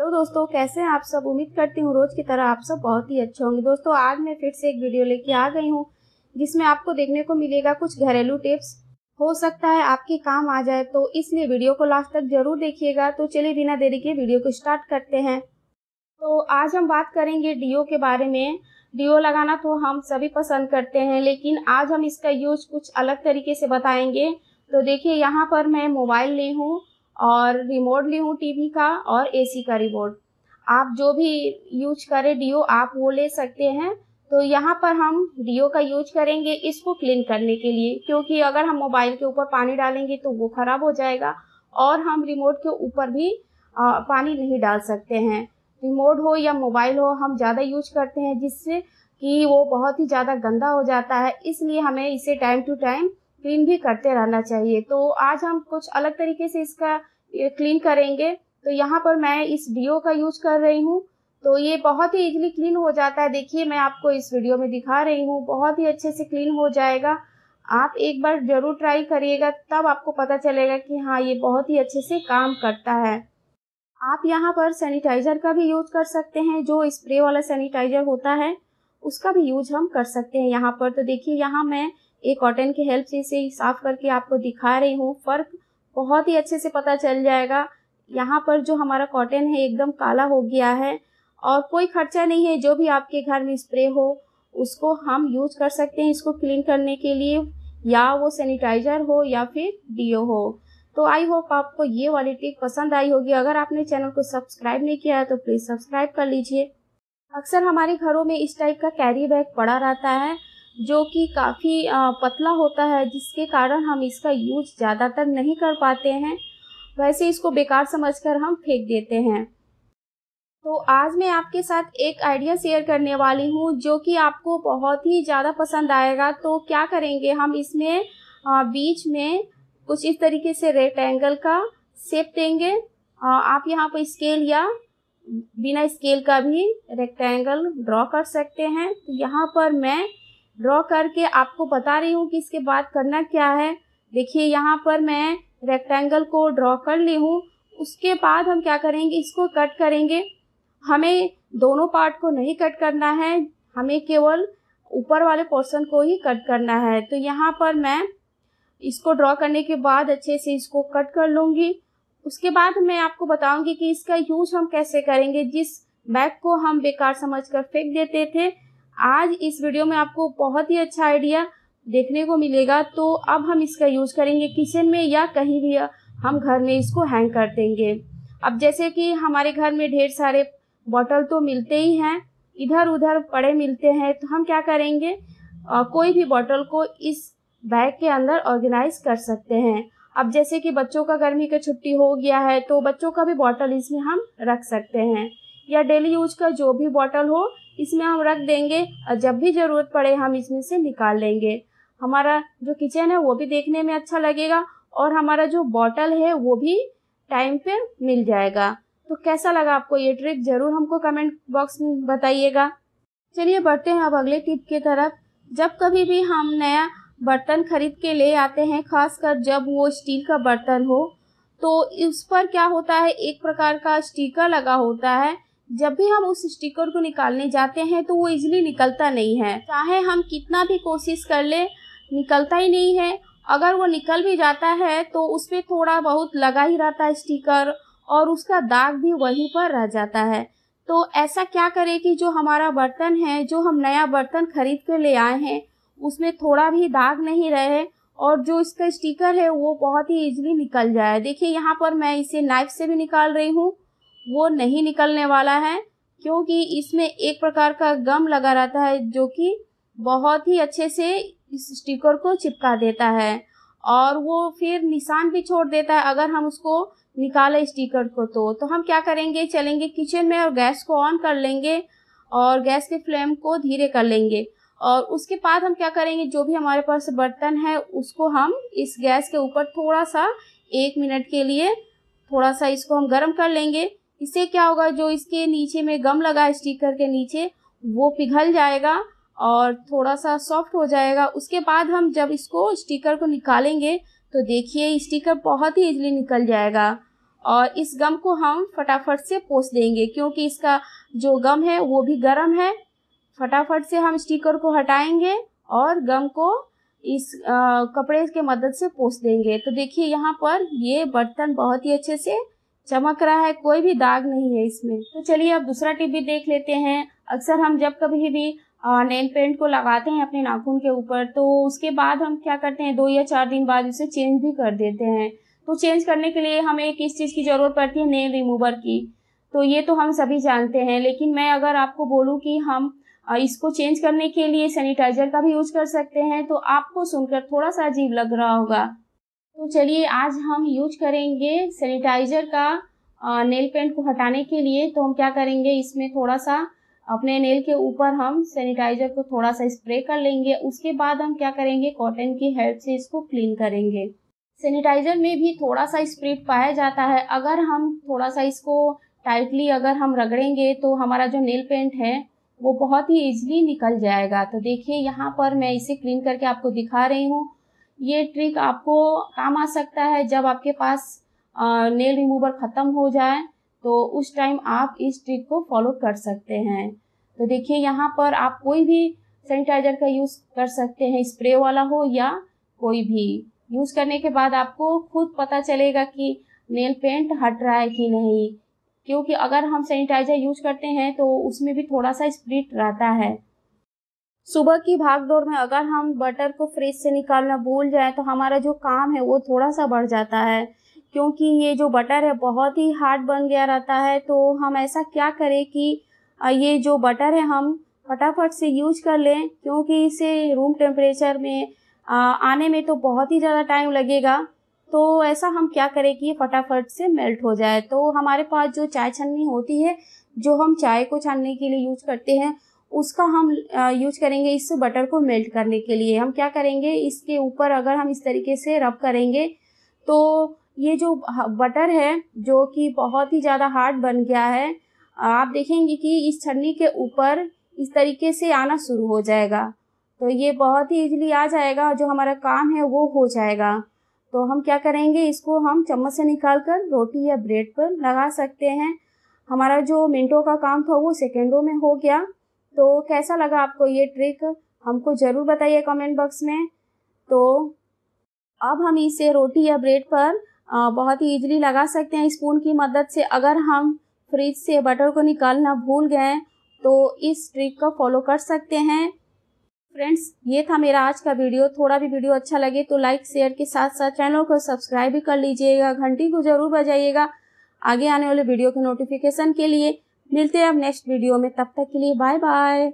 Hello दोस्तों, कैसे हैं आप सब। उम्मीद करती हूँ रोज़ की तरह आप सब बहुत ही अच्छे होंगे। दोस्तों आज मैं फिर से एक वीडियो लेके आ गई हूँ जिसमें आपको देखने को मिलेगा कुछ घरेलू टिप्स, हो सकता है आपके काम आ जाए, तो इसलिए वीडियो को लास्ट तक जरूर देखिएगा। तो चलिए बिना देरी के वीडियो को स्टार्ट करते हैं। तो आज हम बात करेंगे डीओ के बारे में। डीओ लगाना तो हम सभी पसंद करते हैं, लेकिन आज हम इसका यूज कुछ अलग तरीके से बताएंगे। तो देखिए यहाँ पर मैं मोबाइल ली हूँ और रिमोट ली हूँ टीवी का और एसी का रिमोट। आप जो भी यूज करें डीओ आप वो ले सकते हैं। तो यहाँ पर हम डीओ का यूज करेंगे इसको क्लीन करने के लिए, क्योंकि अगर हम मोबाइल के ऊपर पानी डालेंगे तो वो खराब हो जाएगा और हम रिमोट के ऊपर भी पानी नहीं डाल सकते हैं। रिमोट हो या मोबाइल हो हम ज़्यादा यूज करते हैं जिससे कि वो बहुत ही ज़्यादा गंदा हो जाता है, इसलिए हमें इसे टाइम टू टाइम क्लीन भी करते रहना चाहिए। तो आज हम कुछ अलग तरीके से इसका क्लीन करेंगे। तो यहाँ पर मैं इस डीओ का यूज कर रही हूँ, तो ये बहुत ही इजीली क्लीन हो जाता है। देखिए मैं आपको इस वीडियो में दिखा रही हूँ, बहुत ही अच्छे से क्लीन हो जाएगा। आप एक बार ज़रूर ट्राई करिएगा, तब आपको पता चलेगा कि हाँ ये बहुत ही अच्छे से काम करता है। आप यहाँ पर सैनिटाइज़र का भी यूज कर सकते हैं, जो स्प्रे वाला सैनिटाइज़र होता है उसका भी यूज हम कर सकते हैं यहाँ पर। तो देखिए यहाँ मैं एक कॉटन की हेल्प से इसे साफ करके आपको दिखा रही हूँ, फ़र्क बहुत ही अच्छे से पता चल जाएगा। यहाँ पर जो हमारा कॉटन है एकदम काला हो गया है और कोई खर्चा नहीं है। जो भी आपके घर में स्प्रे हो उसको हम यूज कर सकते हैं इसको क्लीन करने के लिए, या वो सैनिटाइज़र हो या फिर डीओ हो। तो आई होप आपको ये वाली टिप पसंद आई होगी। अगर आपने चैनल को सब्सक्राइब नहीं किया है तो प्लीज़ सब्सक्राइब कर लीजिए। अक्सर हमारे घरों में इस टाइप का कैरी बैग पड़ा रहता है जो कि काफ़ी पतला होता है, जिसके कारण हम इसका यूज ज़्यादातर नहीं कर पाते हैं, वैसे इसको बेकार समझकर हम फेंक देते हैं। तो आज मैं आपके साथ एक आइडिया शेयर करने वाली हूँ जो कि आपको बहुत ही ज़्यादा पसंद आएगा। तो क्या करेंगे हम इसमें बीच में कुछ इस तरीके से रेक्टेंगल का शेप देंगे। आप यहाँ पर स्केल या बिना स्केल का भी रेक्टेंगल ड्रॉ कर सकते हैं। तो यहाँ पर मैं ड्रॉ करके आपको बता रही हूँ कि इसके बाद करना क्या है। देखिए यहाँ पर मैं रेक्टेंगल को ड्रॉ कर ली हूँ। उसके बाद हम क्या करेंगे, इसको कट करेंगे। हमें दोनों पार्ट को नहीं कट करना है, हमें केवल ऊपर वाले पोर्शन को ही कट करना है। तो यहाँ पर मैं इसको ड्रॉ करने के बाद अच्छे से इसको कट कर लूँगी। उसके बाद मैं आपको बताऊँगी कि इसका यूज हम कैसे करेंगे। जिस बैग को हम बेकार समझकर फेंक देते थे, आज इस वीडियो में आपको बहुत ही अच्छा आइडिया देखने को मिलेगा। तो अब हम इसका यूज करेंगे किचन में या कहीं भी हम घर में इसको हैंग कर देंगे। अब जैसे कि हमारे घर में ढेर सारे बॉटल तो मिलते ही हैं, इधर उधर पड़े मिलते हैं। तो हम क्या करेंगे, कोई भी बॉटल को इस बैग के अंदर ऑर्गेनाइज कर सकते हैं। अब जैसे कि बच्चों का गर्मी की छुट्टी हो गया है तो बच्चों का भी बॉटल इसमें हम रख सकते हैं, या डेली यूज का जो भी बॉटल हो इसमें हम रख देंगे और जब भी ज़रूरत पड़े हम इसमें से निकाल लेंगे। हमारा जो किचन है वो भी देखने में अच्छा लगेगा और हमारा जो बॉटल है वो भी टाइम पे मिल जाएगा। तो कैसा लगा आपको ये ट्रिक, ज़रूर हमको कमेंट बॉक्स में बताइएगा। चलिए बढ़ते हैं अब अगले टिप की तरफ। जब कभी भी हम नया बर्तन खरीद के ले आते हैं, खासकर जब वो स्टील का बर्तन हो, तो उस पर क्या होता है, एक प्रकार का स्टिकर लगा होता है। जब भी हम उस स्टिकर को निकालने जाते हैं तो वो इजीली निकलता नहीं है, चाहे हम कितना भी कोशिश कर ले निकलता ही नहीं है। अगर वो निकल भी जाता है तो उस पर थोड़ा बहुत लगा ही रहता है स्टिकर और उसका दाग भी वहीं पर रह जाता है। तो ऐसा क्या करें कि जो हमारा बर्तन है, जो हम नया बर्तन खरीद कर ले आए हैं, उसमें थोड़ा भी दाग नहीं रहे और जो इसका स्टिकर है वो बहुत ही इजीली निकल जाए। देखिए यहाँ पर मैं इसे नाइफ से भी निकाल रही हूँ, वो नहीं निकलने वाला है क्योंकि इसमें एक प्रकार का गम लगा रहता है जो कि बहुत ही अच्छे से इस स्टिकर को चिपका देता है और वो फिर निशान भी छोड़ देता है अगर हम उसको निकालें स्टिकर को। तो हम क्या करेंगे, चलेंगे किचन में और गैस को ऑन कर लेंगे और गैस के फ्लेम को धीरे कर लेंगे। और उसके बाद हम क्या करेंगे, जो भी हमारे पास बर्तन है उसको हम इस गैस के ऊपर थोड़ा सा 1 मिनट के लिए थोड़ा सा इसको हम गर्म कर लेंगे। इससे क्या होगा, जो इसके नीचे में गम लगा है स्टिकर के नीचे, वो पिघल जाएगा और थोड़ा सा सॉफ्ट हो जाएगा। उसके बाद हम जब इसको स्टिकर को निकालेंगे तो देखिए स्टिकर बहुत ही इजीली निकल जाएगा और इस गम को हम फटाफट से पोंछ देंगे क्योंकि इसका जो गम है वो भी गर्म है। फटाफट से हम स्टिकर को हटाएंगे और गम को इस कपड़े के मदद से पोंछ देंगे। तो देखिए यहाँ पर ये बर्तन बहुत ही अच्छे से चमक रहा है, कोई भी दाग नहीं है इसमें। तो चलिए अब दूसरा टिप भी देख लेते हैं। अक्सर हम जब कभी भी नेल पेंट को लगाते हैं अपने नाखून के ऊपर तो उसके बाद हम क्या करते हैं 2 या 4 दिन बाद उसे चेंज भी कर देते हैं। तो चेंज करने के लिए हमें किस चीज़ की ज़रूरत पड़ती है, नेल रिमूवर की। तो ये तो हम सभी जानते हैं, लेकिन मैं अगर आपको बोलूँ कि हम इसको चेंज करने के लिए सैनिटाइजर का भी यूज कर सकते हैं तो आपको सुनकर थोड़ा सा अजीब लग रहा होगा। तो चलिए आज हम यूज करेंगे सैनिटाइजर का नेल पेंट को हटाने के लिए। तो हम क्या करेंगे, इसमें थोड़ा सा अपने नेल के ऊपर हम सैनिटाइजर को थोड़ा सा स्प्रे कर लेंगे। उसके बाद हम क्या करेंगे, कॉटन की हेल्प से इसको क्लीन करेंगे। सैनिटाइजर में भी थोड़ा सा स्प्रिट पाया जाता है, अगर हम थोड़ा सा इसको टाइटली अगर हम रगड़ेंगे तो हमारा जो नेल पेंट है वो बहुत ही ईजिली निकल जाएगा। तो देखिए यहाँ पर मैं इसे क्लीन करके आपको दिखा रही हूँ। ये ट्रिक आपको काम आ सकता है जब आपके पास नेल रिमूवर ख़त्म हो जाए तो उस टाइम आप इस ट्रिक को फॉलो कर सकते हैं। तो देखिए यहाँ पर आप कोई भी सैनिटाइजर का यूज़ कर सकते हैं, स्प्रे वाला हो या कोई भी। यूज़ करने के बाद आपको खुद पता चलेगा कि नेल पेंट हट रहा है कि नहीं, क्योंकि अगर हम सैनिटाइजर यूज करते हैं तो उसमें भी थोड़ा सा स्प्रिट रहता है। सुबह की भागदौड़ में अगर हम बटर को फ्रिज से निकालना भूल जाए तो हमारा जो काम है वो थोड़ा सा बढ़ जाता है, क्योंकि ये जो बटर है बहुत ही हार्ड बन गया रहता है। तो हम ऐसा क्या करें कि ये जो बटर है हम फटाफट से यूज कर लें, क्योंकि इसे रूम टेम्परेचर में आने में तो बहुत ही ज़्यादा टाइम लगेगा। तो ऐसा हम क्या करें कि ये फटाफट से मेल्ट हो जाए। तो हमारे पास जो चाय छन्नी होती है, जो हम चाय को छानने के लिए यूज करते हैं, उसका हम यूज करेंगे इस बटर को मेल्ट करने के लिए। हम क्या करेंगे, इसके ऊपर अगर हम इस तरीके से रब करेंगे तो ये जो बटर है जो कि बहुत ही ज़्यादा हार्ड बन गया है, आप देखेंगे कि इस छन्नी के ऊपर इस तरीके से आना शुरू हो जाएगा। तो ये बहुत ही ईजिली आ जाएगा, जो हमारा काम है वो हो जाएगा। तो हम क्या करेंगे, इसको हम चम्मच से निकाल कर रोटी या ब्रेड पर लगा सकते हैं। हमारा जो मिनटों का काम था वो सेकंडों में हो गया। तो कैसा लगा आपको ये ट्रिक, हमको ज़रूर बताइए कमेंट बॉक्स में। तो अब हम इसे रोटी या ब्रेड पर बहुत ही ईजिली लगा सकते हैं स्पून की मदद से। अगर हम फ्रिज से बटर को निकालना भूल गए तो इस ट्रिक का फॉलो कर सकते हैं। फ्रेंड्स, ये था मेरा आज का वीडियो। थोड़ा भी वीडियो अच्छा लगे तो लाइक शेयर के साथ साथ चैनल को सब्सक्राइब भी कर लीजिएगा। घंटी को जरूर बजाइएगा आगे आने वाले वीडियो के नोटिफिकेशन के लिए। मिलते हैं अब नेक्स्ट वीडियो में, तब तक के लिए बाय बाय।